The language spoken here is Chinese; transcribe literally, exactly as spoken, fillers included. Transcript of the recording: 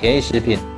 便宜食品。